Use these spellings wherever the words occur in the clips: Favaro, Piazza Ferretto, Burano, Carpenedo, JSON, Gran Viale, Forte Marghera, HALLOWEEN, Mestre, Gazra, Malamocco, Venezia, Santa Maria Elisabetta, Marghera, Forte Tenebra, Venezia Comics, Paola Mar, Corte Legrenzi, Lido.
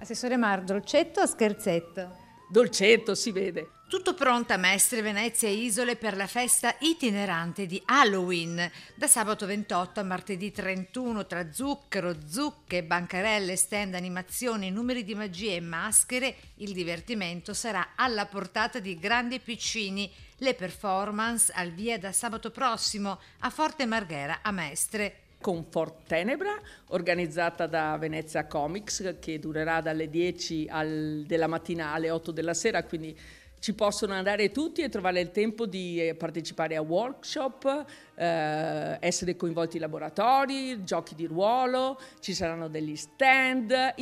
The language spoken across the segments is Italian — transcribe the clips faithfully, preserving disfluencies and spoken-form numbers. Assessore Mar, dolcetto o scherzetto? Dolcetto, si vede. Tutto pronto a Mestre, Venezia e Isole per la festa itinerante di Halloween, da sabato ventotto a martedì trentuno, tra zucchero, zucche, bancarelle, stand, animazioni, numeri di magie e maschere, il divertimento sarà alla portata di grandi e piccini. Le performance al via da sabato prossimo a Forte Marghera a Mestre. Con Forte Tenebra, organizzata da Venezia Comics, che durerà dalle dieci al, della mattina alle otto della sera, quindi ci possono andare tutti e trovare il tempo di partecipare a workshop, eh, essere coinvolti in laboratori, giochi di ruolo, ci saranno degli stand,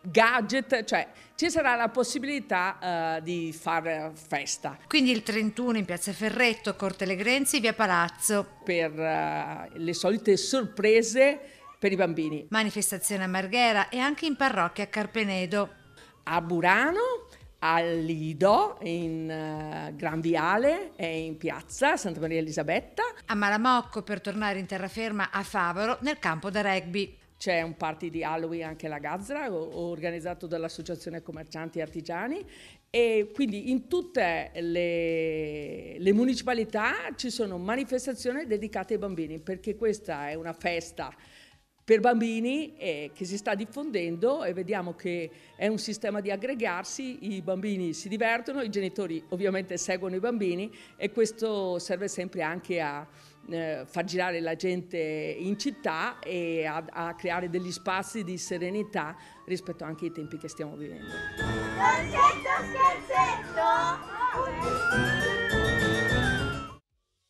gadget, cioè ci sarà la possibilità uh, di fare festa. Quindi il trentuno in Piazza Ferretto, Corte Legrenzi, via Palazzo. Per uh, le solite sorprese per i bambini. Manifestazione a Marghera e anche in parrocchia a Carpenedo. A Burano, a Lido, in uh, Gran Viale e in piazza Santa Maria Elisabetta. A Malamocco per tornare in terraferma a Favaro nel campo da rugby. C'è un party di Halloween anche alla Gazra, organizzato dall'Associazione Commercianti e Artigiani, e quindi in tutte le, le municipalità ci sono manifestazioni dedicate ai bambini, perché questa è una festa per bambini eh, che si sta diffondendo e vediamo che è un sistema di aggregarsi, i bambini si divertono, i genitori ovviamente seguono i bambini e questo serve sempre anche a far girare la gente in città e a, a creare degli spazi di serenità rispetto anche ai tempi che stiamo vivendo. Dolcetto, scherzetto!